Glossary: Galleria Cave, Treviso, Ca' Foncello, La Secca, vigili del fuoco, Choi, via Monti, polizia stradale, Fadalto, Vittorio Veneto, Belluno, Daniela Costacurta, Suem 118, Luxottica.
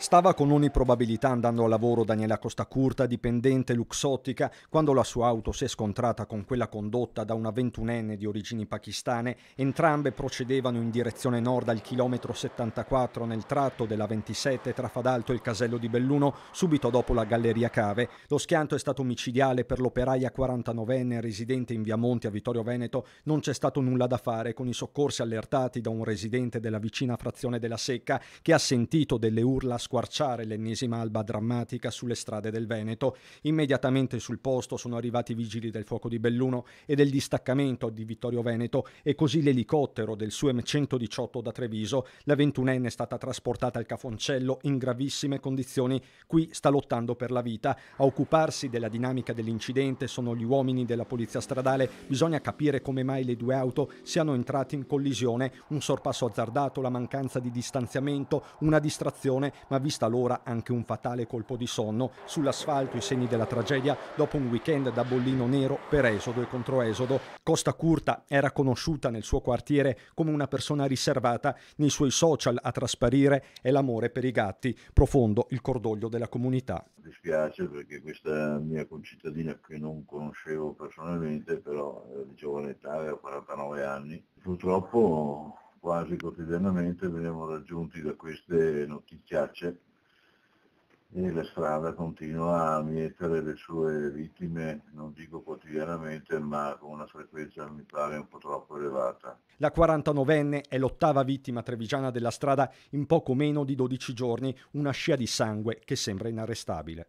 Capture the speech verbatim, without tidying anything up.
Stava con ogni probabilità andando a lavoro Daniela Costacurta, dipendente Luxottica, quando la sua auto si è scontrata con quella condotta da una ventunenne di origini pakistane. Entrambe procedevano in direzione nord al chilometro settantaquattro nel tratto della ventisette tra Fadalto e il casello di Belluno, subito dopo la Galleria Cave. Lo schianto è stato omicidiale per l'operaia quarantanovenne residente in via Monti a Vittorio Veneto. Non c'è stato nulla da fare, con i soccorsi allertati da un residente della vicina frazione della Secca, che ha sentito delle urla squarciare l'ennesima alba drammatica sulle strade del Veneto. Immediatamente sul posto sono arrivati i vigili del fuoco di Belluno e del distaccamento di Vittorio Veneto, e così l'elicottero del Suem centodiciotto da Treviso. La ventunenne è stata trasportata al Ca' Foncello in gravissime condizioni. Qui sta lottando per la vita. A occuparsi della dinamica dell'incidente sono gli uomini della polizia stradale. Bisogna capire come mai le due auto siano entrate in collisione. Un sorpasso azzardato, la mancanza di distanziamento, una distrazione, ma vista l'ora anche un fatale colpo di sonno. Sull'asfalto i segni della tragedia dopo un weekend da bollino nero per esodo e controesodo. Costacurta era conosciuta nel suo quartiere come una persona riservata. Nei suoi social a trasparire è l'amore per i gatti. Profondo il cordoglio della comunità. Mi dispiace perché questa mia concittadina, che non conoscevo personalmente, però era di giovane età, aveva quarantanove anni, purtroppo quasi quotidianamente veniamo raggiunti da queste notiziacce e la strada continua a mietere le sue vittime, non dico quotidianamente, ma con una frequenza mi pare un po' troppo elevata. La quarantanovenne è l'ottava vittima trevigiana della strada in poco meno di dodici giorni, una scia di sangue che sembra inarrestabile.